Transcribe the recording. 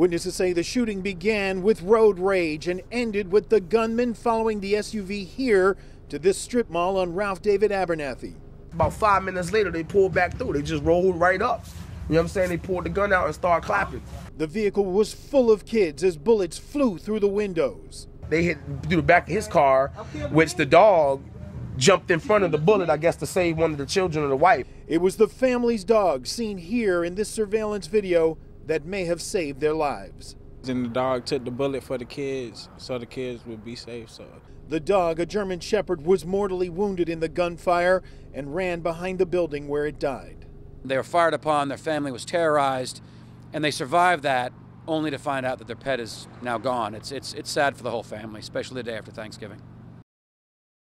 Witnesses say the shooting began with road rage and ended with the gunman following the SUV here to this strip mall on Ralph David Abernathy. About 5 minutes later, they pulled back through. They just rolled right up. You know what I'm saying? They pulled the gun out and started clapping. The vehicle was full of kids as bullets flew through the windows. They hit through the back of his car, which the dog jumped in front of the bullet, I guess, to save one of the children or the wife. It was the family's dog seen here in this surveillance video that may have saved their lives. And the dog took the bullet for the kids so the kids would be safe. So the dog, a German Shepherd, was mortally wounded in the gunfire and ran behind the building where it died. They were fired upon, their family was terrorized, and they survived that only to find out that their pet is now gone. It's sad for the whole family, especially the day after Thanksgiving.